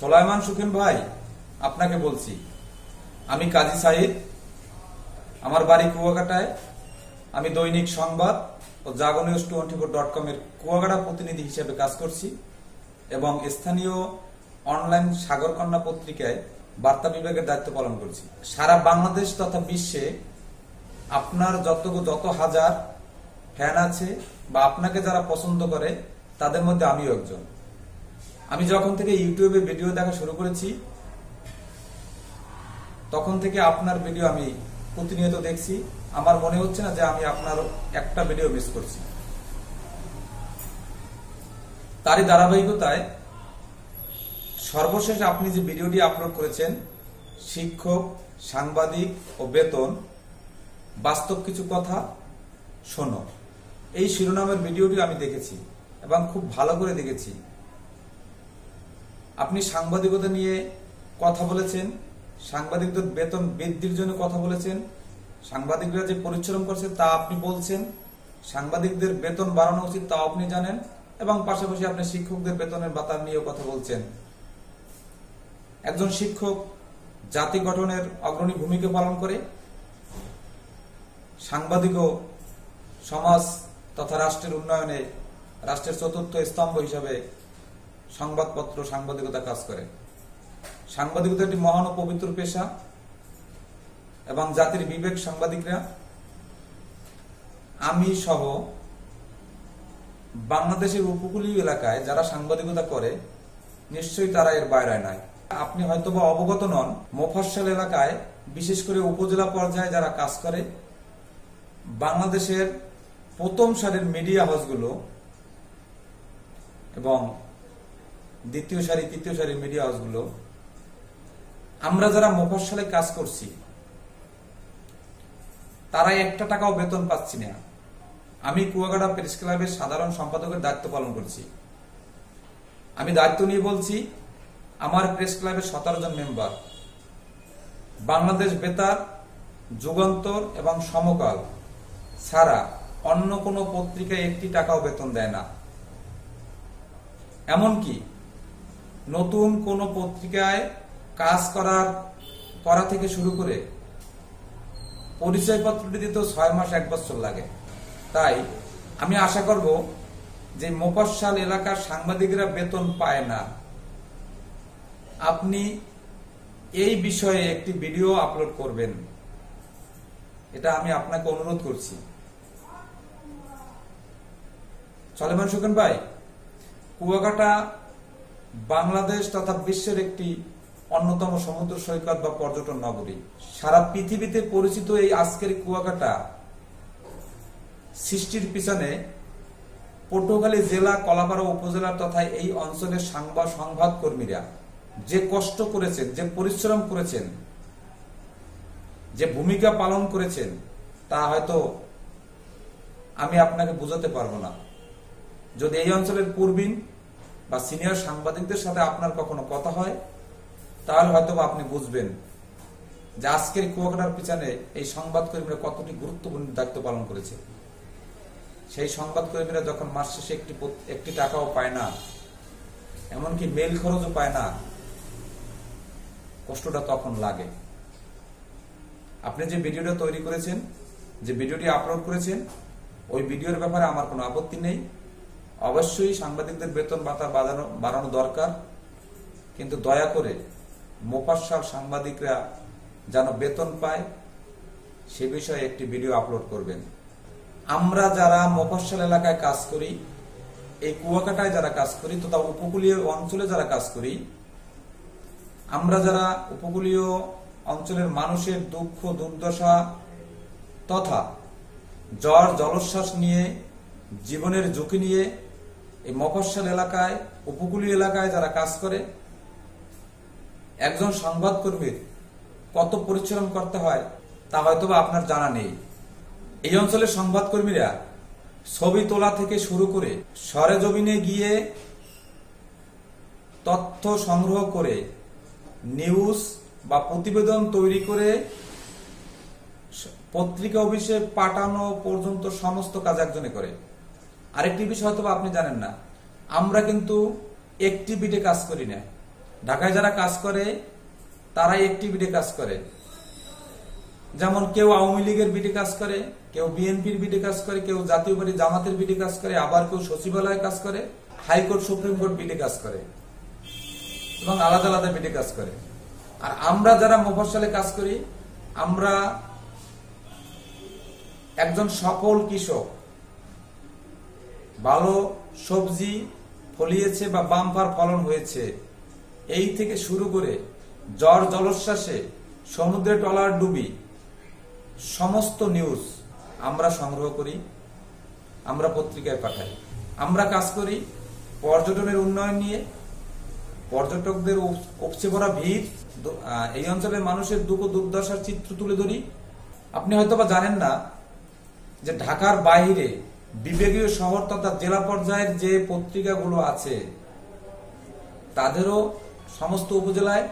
চলায়মান সুখেন ভাই আপনাকে বলছি আমি কাজী সাইদ আমার বাড়ি কুয়াকাটায় আমি দৈনিক সংবাদ ও জাগো নিউজ 24.com এর কুয়াকাটা প্রতিনিধি হিসেবে কাজ করছি এবং স্থানীয় অনলাইন সাগরকন্যা পত্রিকায় বার্তা বিভাগের দায়িত্ব পালন করছি সারা বাংলাদেশ তথা বিশ্বে আপনার যত হাজার ফ্যান আছে বা আপনাকে যারা পছন্দ করে তাদের মধ্যে আমিও একজন আমি যখন থেকে ইউটিউবে ভিডিও দেখা শুরু করেছি তখন থেকে আপনার ভিডিও আমি প্রতিনিয়ত দেখছি আমার মনে হচ্ছে না যে আমি আপনার একটা ভিডিও মিস করছি তারই ধারাবাহিকতায় সর্বশেষ আপনি যে ভিডিওটি আপলোড করেছেন শিক্ষক সাংবাদিক ও বেতন বাস্তব কিছু কথা শোনো এই শিরোনামের ভিডিওটি আমি দেখেছি এবং খুব ভালো করে দেখেছি আপনি সাংবাদিকতা নিয়ে কথা বলেছেন সাংবাদিকদের বেতন বৃদ্ধির জন্য কথা বলেছেন সাংবাদিকরা যে পরিশ্রম করছে তা আপনি বলছেন সাংবাদিকদের বেতন বাড়ানো উচিত তা আপনি জানেন এবং পাশাপাশি আপনি শিক্ষকদের বেতনের ভাতা নিয়ে কথা বলছেন একজন শিক্ষক জাতি গঠনের অগ্রণী ভূমিকা পালন করে সাংবাদিকও সমাজ তথা রাষ্ট্রের উন্নয়নে রাষ্ট্রের চতুর্থ স্তম্ভ হিসেবে সংবাদপত্র সাংবাদিকতা কাজ করে সাংবাদিকতা একটি মহান ও পবিত্র পেশা এবং জাতির বিবেক সাংবাদিকরা আমি সহ বাংলাদেশের উপকূলীয় এলাকায় যারা সাংবাদিকতা করে নিশ্চয়ই তারা এর বাইরে নয় আপনি হয়তোবা অবগত নন মফস্বল এলাকায় বিশেষ করে উপজেলা পর্যায়ে যারা কাজ করে বাংলাদেশের প্রথম সারির মিডিয়া হাউসগুলো এবং দ্বিতীয় সারি তৃতীয় সারির মিডিয়া হাউসগুলো আমরা যারা মফস্বলে কাজ করছি তারা একটা টাকাও বেতন পাচ্ছি না আমি কুয়াকাটা প্রেস ক্লাবের সাধারণ সম্পাদকের দায়িত্ব পালন করছি আমি দায়িত্ব নিয়ে বলছি আমার প্রেস ক্লাবের 17 জন মেম্বার বাংলাদেশ বেতার যুগান্তর এবং সমকাল ছাড়া অন্য কোনো পত্রিকায় একটি টাকাও বেতন দেয় না এমনকি নতুন কোনো পত্রিকায় কাজ করা থেকে শুরু করে পরিচয়পত্রটি দিতেও 6 মাস 1 বছর লাগে তাই আমি আশা করব যে মফস্বল এলাকার সাংবাদিকরা বেতন পায় না আপনি এই বিষয়ে একটি ভিডিও আপলোড করবেন এটা আমি আপনাকে অনুরোধ করছি সলেমান সুকেন ভাই কুয়াকাটা বাংলাদেশ তথা বিশ্বের একটি অন্যতম সমুদ্র সৈকত বা পর্যটন নগরী সারা পৃথিবীতে পরিচিত এই আজকের কুয়াকাটা সৃষ্টির পিছনে পটুয়াখালী জেলা কলাপাড়া উপজেলা তথা এই অঞ্চলের সংবাদকর্মীরা যে কষ্ট করেছেন যে পরিশ্রম করেছেন যে ভূমিকা পালন করেছেন তা হয়তো আমি আপনাকে বোঝাতে পারবো না যদি এই অঞ্চলের পূর্বীন বা সিনিয়র সাংবাদিকদের সাথে আপনার কখনো কথা হয় তাহলে হয়তো আপনি বুঝবেন যে আজকের কুয়াকাটার পিছনে এই সংবাদকর্মীরা কতটি গুরুত্বপূর্ণ দায়িত্ব পালন করেছে সেই সংবাদকর্মীরা যখন মাস শেষে একটি টাকাও পায় না এমনকি মেল খরচও পায় না কষ্টটা তখন লাগে আপনি যে ভিডিওটা তৈরি করেছেন যে ভিডিওটি আপলোড করেছেন ওই ভিডিওর ব্যাপারে আমার কোনো আপত্তি নেই অবশ্যই সাংবাদিকদের বেতন ভাতা বাড়ানো দরকার কিন্তু দয়া করে মফস্বল সাংবাদিকরা যেন বেতন পায় সে বিষয়ে একটি ভিডিও আপলোড করবেন আমরা যারা মফস্বল এলাকায় কাজ করি এই কুয়াকাটায় যারা কাজ করি তথা উপকূলীয় অঞ্চলে যারা কাজ করি আমরা যারা উপকূলীয় অঞ্চলের মানুষের দুঃখ দুর্দশা তথা জ্বর জলোচ্ছ্বাস নিয়ে জীবনের ঝুঁকি নিয়ে এই মফস্বল এলাকায় উপকূলীয় এলাকায় যারা কাজ করে একজন সংবাদকর্মীর কত পরিশ্রম করতে হয় তা হয়তোবা আপনার জানা নেই এই অঞ্চলের সংবাদকর্মীরা ছবি তোলা থেকে শুরু করে সরেজমিনে গিয়ে তথ্য সংগ্রহ করে নিউজ বা প্রতিবেদন তৈরি করে পত্রিকা অফিসে পাঠানো পর্যন্ত সমস্ত কাজ একজনে করে আরেকটি বিষয় হয়তো আপনি জানেন না আমরা কিন্তু একটি বিটে কাজ করি না ঢাকায় যারা কাজ করে তারাই একটি বিডি কাজ করে। যেমন কেউ আওয়ামী লীগের বিডি কাজ করে, কেউ বিএনপির বিডি কাজ করে, কেউ জাতীয় পার্টি জামাতের বিডি কাজ করে, আবার কেউ সচিবালয়ে কাজ করে, হাইকোর্ট সুপ্রিম কোর্ট বিডি কাজ করে এবং আলাদা আলাদা বিডি কাজ করে। আর আমরা যারা মফস্বলে কাজ করি আমরা একজন সফল কৃষক, ভালো সবজি ফলিয়েছে বা বাম্পার ফলন হয়েছে, এই থেকে শুরু করে ঝড় জলোচ্ছ্বাসে সমুদ্রে টলার ডুবি সমস্ত নিউজ আমরা সংগ্রহ করি, আমরা পত্রিকায় পাঠাই। আমরা কাজ করি পর্যটনের উন্নয়ন নিয়ে, পর্যটকদের উপচে পড়া ভিড়, এই অঞ্চলের মানুষের দুঃখ দুর্দশার চিত্র তুলে ধরি। আপনি হয়তোবা জানেন না যে ঢাকার বাইরে বিভাগীয় শহর তথা জেলা পর্যায়ের যে পত্রিকাগুলো আছে তাদেরও সমস্ত উপজেলায়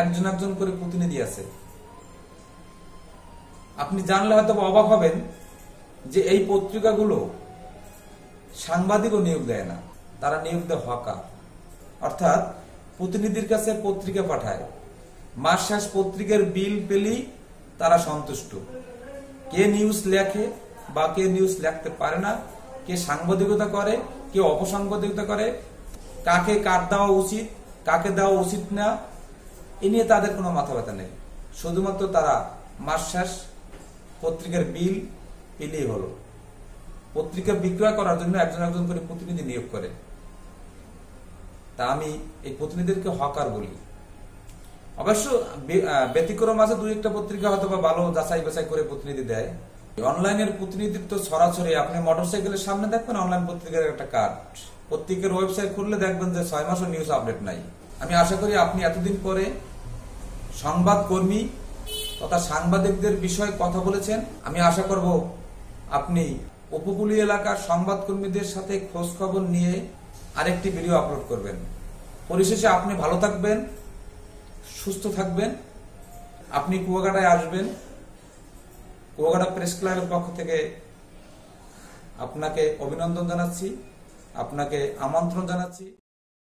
একজন একজন করে প্রতিনিধি আছে। আপনি জানলে হয়তো অবাক হবেন যে এই পত্রিকাগুলো সাংবাদিকও নিয়োগ দেয় না, তারা নিয়োগ দেয় হকার, অর্থাৎ প্রতিনিধির কাছে পত্রিকা পাঠায়। মাস শেষ পত্রিকার বিল পেলেই তারা সন্তুষ্ট। কে নিউজ লেখে বা কে নিউজ লেখতে পারে না, কে সাংবাদিকতা করে, কে অপসাংবাদিকতা করে, কাকে কার দেওয়া উচিত কাকে দেওয়া উচিত না, এ নিয়ে তাদের কোনো মাথা ব্যথা নেই। শুধুমাত্র তারা মাস শেষ পত্রিকার বিল পেলেই হলো। পত্রিকা বিক্রয় করার জন্য একজন একজন করে প্রতিনিধি নিয়োগ করে, তা আমি এই প্রতিনিধিদেরকে হকার বলি। অবশ্য ব্যতিক্রম আছে, দুই একটা পত্রিকা হয়তো বা ভালো যাচাই বাছাই করে প্রতিনিধি দেয়। অনলাইনের প্রতিনিধিত্ব সরাসরি আপনি মোটরসাইকেলের সামনে দেখবেন অনলাইন পত্রিকার একটা কার্ড, পত্রিকার ওয়েবসাইট খুললে দেখবেন যে 6 মাসও নিউজ আপডেট নাই। আমি আশা করি আপনি এতদিন পরে সংবাদকর্মী তথা সাংবাদিকদের বিষয়ে কথা বলেছেন। আমি আশা করব আপনি উপকূলীয় এলাকার সংবাদকর্মীদের সাথে খোঁজ খবর নিয়ে আরেকটি ভিডিও আপলোড করবেন। পরিশেষে আপনি ভালো থাকবেন, সুস্থ থাকবেন। আপনি কুয়াকাটায় আসবেন, কুয়াকাটা প্রেস ক্লাবের পক্ষ থেকে আপনাকে অভিনন্দন জানাচ্ছি, আপনাকে আমন্ত্রণ জানাচ্ছি।